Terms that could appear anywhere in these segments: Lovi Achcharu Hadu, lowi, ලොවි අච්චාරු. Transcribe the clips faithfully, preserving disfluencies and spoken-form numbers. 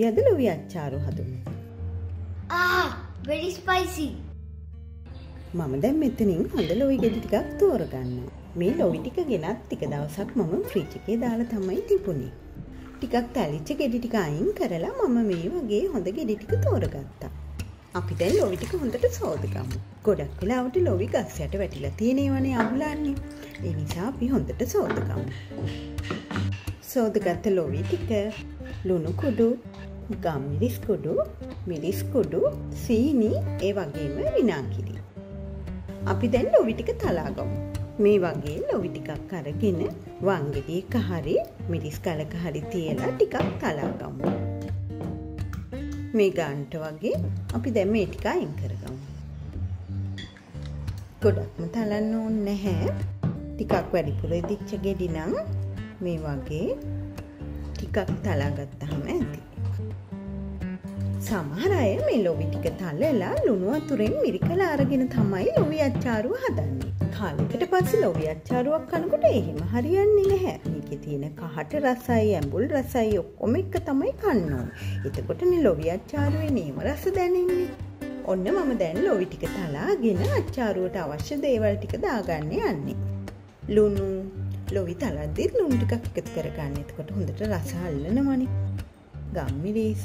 ರೆಸಿಪಿಯಾದ ಲೋವಿ ಅಚ್ಚಾರು ಹದು. ಆ ವೆರಿ ಸ್ಪೈಸಿ. මම දැන් මෙතනින් හොඳ ලෝවි ගෙඩි ටිකක් තෝරගන්න. මේ ලෝවි ටික ගෙනත් ටික දවසක් මම ෆ්‍රිජ් එකේ දාලා තමයි තිබුණේ. ටිකක් තැලිච්ච ගෙඩි ටික අයින් කරලා මම මේ වගේ හොඳ ගෙඩි ටික තෝරගත්තා. අපි දැන් ලෝවි ටික හොඳට සෝදගමු. ගොඩක් වෙලාවට ලෝවි ගස් යට වැටිලා තියෙනවනේ අහුලන්නේ. ඒ නිසා අපි හොඳට සෝදගමු. සෝදගත්ත ලෝවි ටික ලුණු කුඩු, ගම්මිරිස් කුඩු, මිරිස් කුඩු, සීනි, ඒ වගේම විනාගිරි. අපි දැන් ලොවි ටික තලාගමු. මේ වගේ ලොවි ටිකක් අරගෙන වංගෙඩියක හරි මිරිස් කලක හරි තියලා ටිකක් තලාගමු. මේ ගානට වගේ අපි දැන් මේ ටික අයින් කරගමු. ගොඩක්ම තලන්න ඕනේ නැහැ. ටිකක් වැඩිපුර ඉදිච්ච ගෙඩි නම් මේ වගේ ටිකක් තලාගත්තාම ඇති. සමහර අය මේ ලොවි ටික තලලා ලුණු වතුරෙන් මිරිකලා අරගෙන තමයි ලොවි අච්චාරුව හදන්නේ. කාලෙකට පස්සේ ලොවි අච්චාරුවක් කනකොට එහෙම හරියන්නේ නැහැ. මේකේ තියෙන කහට රසයි, ඇඹුල් රසයි ඔක්කොම එක තමයි කන්න ඕනේ. එතකොටනේ ලොවි අච්චාරුවේ නේම රස දැනෙන්නේ. ඔන්න මම දැන් ලොවි ටික තලාගෙන අච්චාරුවට අවශ්‍ය දේවල් ටික දාගන්න යන්නේ. ලුණු, ලොවි තලද්දී ලුණු ටිකක් එකතු කරගන්න. එතකොට හොඳට රස අල්ලනවනේ. ගම්මිරිස්,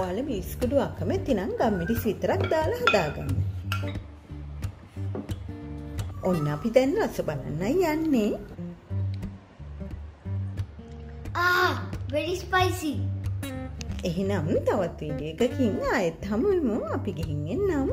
ඔයාලා බිස්කුඩු අකමැති නම් ගම්මිරිස් විතරක් දාලා හදාගන්න. ඔන්න අපි දැන් රස බලන්නයි යන්නේ. ආ, very spicy. එහෙනම් තවත් වීඩියෝ එකකින් ආයෙත් හමුවෙමු. අපි ගිහින් එන්නම්.